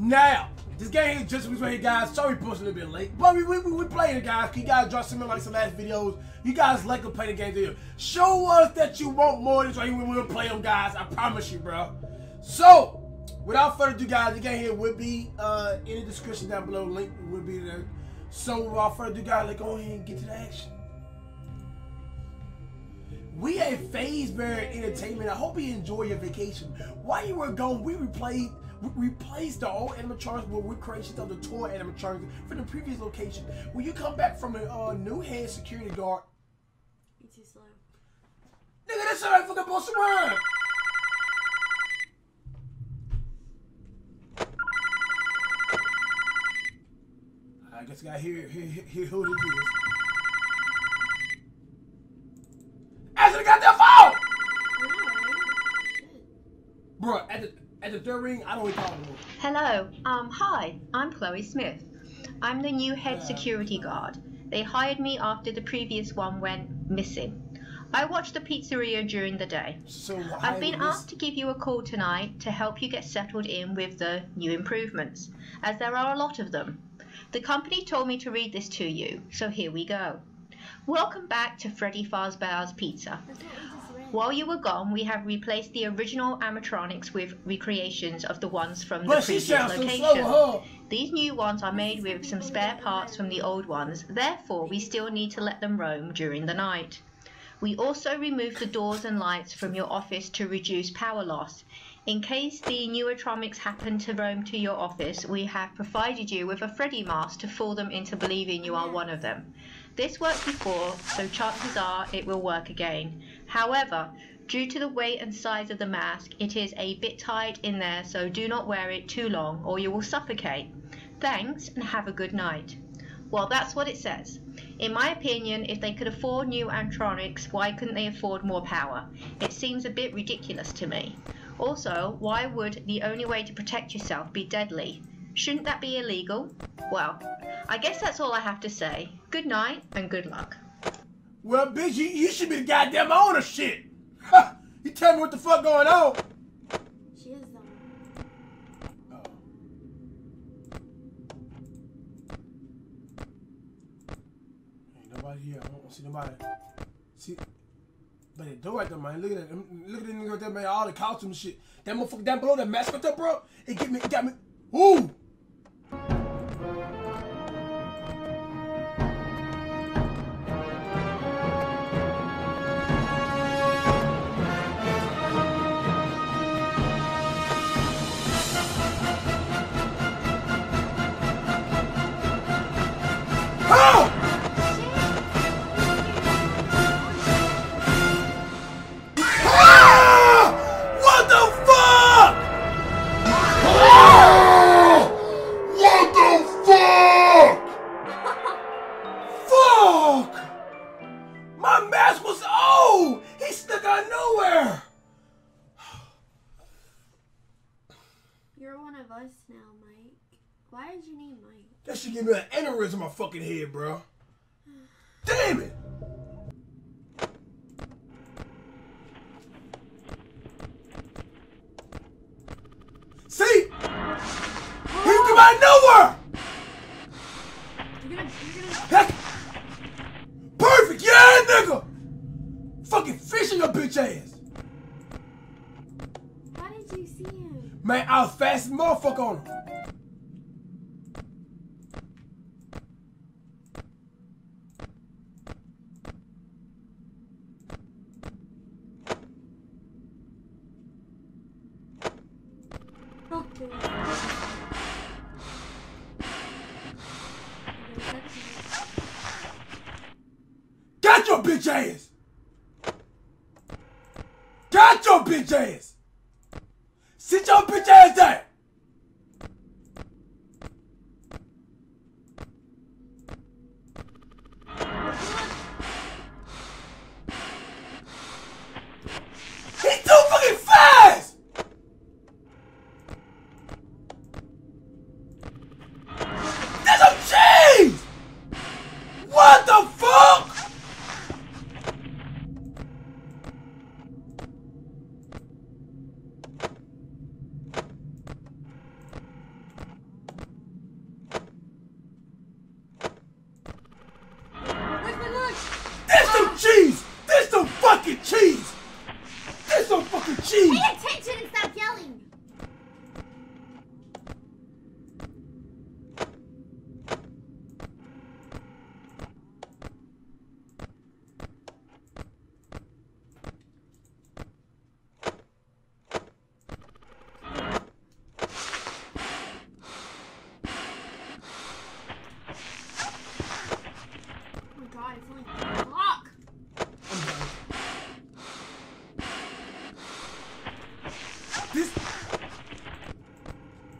Now, this game here just was right here, guys. Sorry we posted a little bit late, but we playing it, guys. You guys drop some likes the last videos. You guys like to play the games here. Show us that you want more of this right here when we play them, guys. I promise you, bro. So, without further ado, guys, the game here will be in the description down below. Link will be there. So, without further ado, guys, let's go ahead and get to the action. We at Faze Bear Entertainment. I hope you enjoy your vacation. While you were gone, we replaced the old animatronics with recreations of the toy animatronics from the previous location. When you come back from a new head security guard, you too slow. Nigga, that's alright. Fucking boss around. I guess I gotta hear who it is. Answer the goddamn phone! Bro, at the third ring, I don't even call them. Hello, hi, I'm Chloe Smith. I'm the new head security guard. They hired me after the previous one went missing. I watched the pizzeria during the day. So I've been asked to give you a call tonight to help you get settled in with the new improvements, as there are a lot of them. The company told me to read this to you, so here we go. Welcome back to Freddy Fazbear's Pizza. While you were gone, we have replaced the original animatronics with recreations of the ones from the previous location. These new ones are made with some spare parts from the old ones, therefore we still need to let them roam during the night. We also removed the doors and lights from your office to reduce power loss. In case the new animatronics happen to roam to your office, we have provided you with a Freddy mask to fool them into believing you are one of them. This worked before, so chances are it will work again. However, due to the weight and size of the mask, it is a bit tight in there, so do not wear it too long or you will suffocate. Thanks and have a good night. Well, that's what it says. In my opinion, if they could afford new animatronics, why couldn't they afford more power? It seems a bit ridiculous to me. Also, why would the only way to protect yourself be deadly? Shouldn't that be illegal? Well, I guess that's all I have to say. Good night and good luck. Well, bitch, you should be the goddamn owner, shit. Ha! You tell me what the fuck going on. She is the owner. Uh oh. Ain't nobody here. I don't see nobody. See, but they do right there, man. Look at that. Look at that nigga right there, man. All the costume shit. That motherfucker down below, that mask up there, bro. It got me. Ooh. Why did you need Mike? That should give me an aneurysm in my fucking head, bro. Damn it! See? You come out of nowhere! You're gonna... Perfect! Yeah, nigga! Fucking fishing your bitch ass! How did you see him? Man, I was fast as motherfucker on him. Got your bitch ass! Got your bitch ass! Sit your bitch ass down!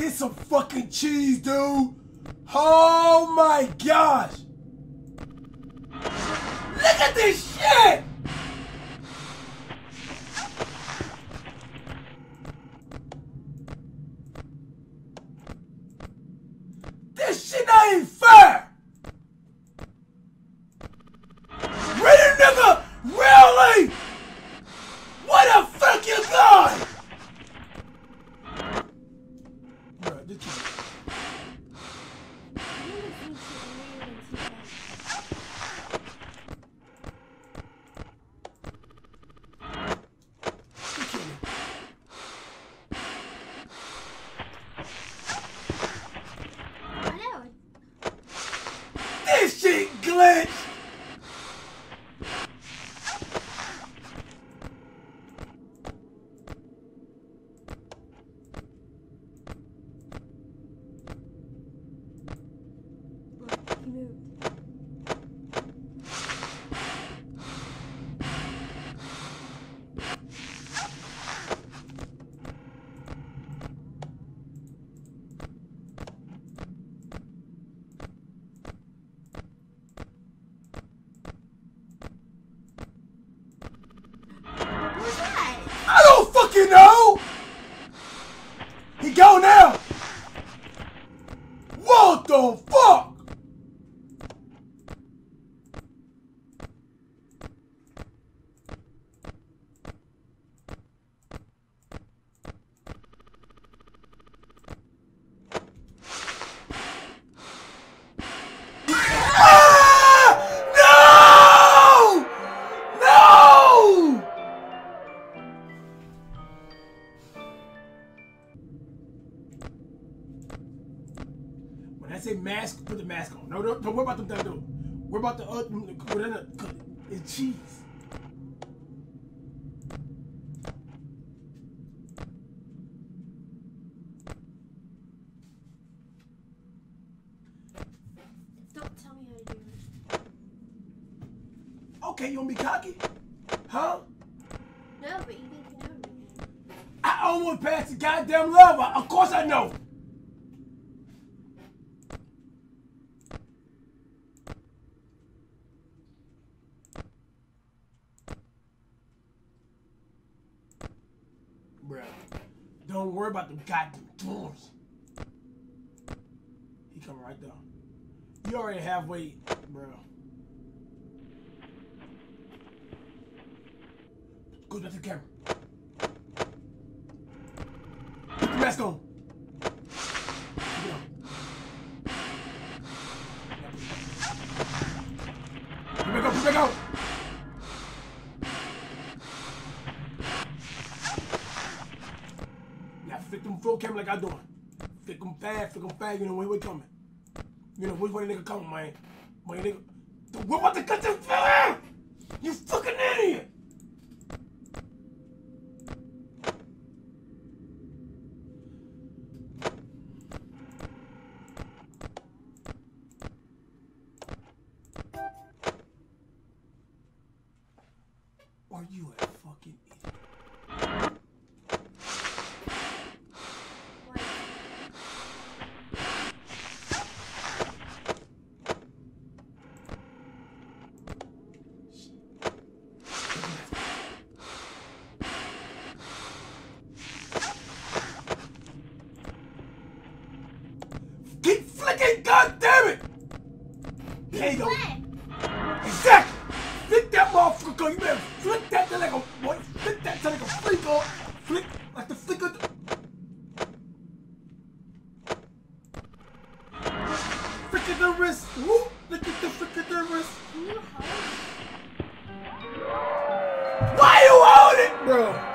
Here's some fucking cheese, dude. Oh my gosh. Look at this shit. This shit not even fair. Really, nigga? Really? What the fuck you got? This shit glitched! I don't fucking know! He go now! What the fuck? When I say mask, put the mask on. No, don't worry about them that do. We're about the whatever it's cheese. Don't tell me how to do it. Okay, you wanna be cocky? Huh? No, but you think you know me. I almost passed the goddamn level. Of course I know. Bruh, don't worry about them goddamn doors. He coming right down. You already halfway, bruh. Go back to the camera. Put the mask on. Put it back on. Flick them full camera like I doing. Flick them fast, you know, when we coming. You know, which way the nigga coming, man. When the nigga, we're about to cut this film! You fucking idiot! Are you a fucking idiot? Keep flicking, goddammit! There you go. Exactly! Flick that motherfucker, you better flick that thing like a boy. Flick that thing like a flicker. Flick like the flicker. Flick at the wrist. Woo! Look at the flick at the wrist. Why you hold it, bro?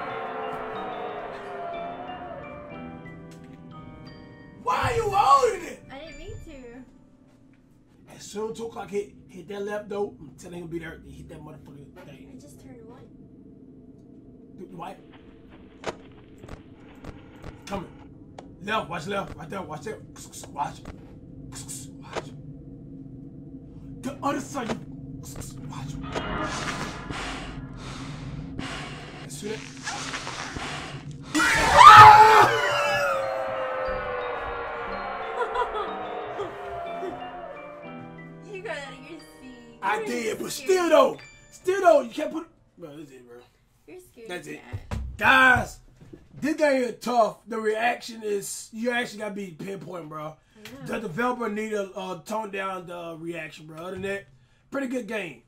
As soon as 2 o'clock hit that left though, I'm telling him to be there. Hit that motherfucking thing. I just turned white. White? Coming. Left, right there, watch that. Watch. The other side, you. Watch. As soon as. Still though, you can't put. Bro, that's it, bro. You're scared. That's it, guys. This guy here tough. The reaction is you actually gotta be pinpoint, bro. Yeah. The developer need to tone down the reaction, bro. Other than that, pretty good game.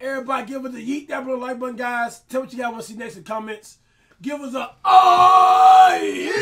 Everybody, give us a yeet that blue like button, guys. Tell what you guys want to see next in the comments. Give us a oh yeah.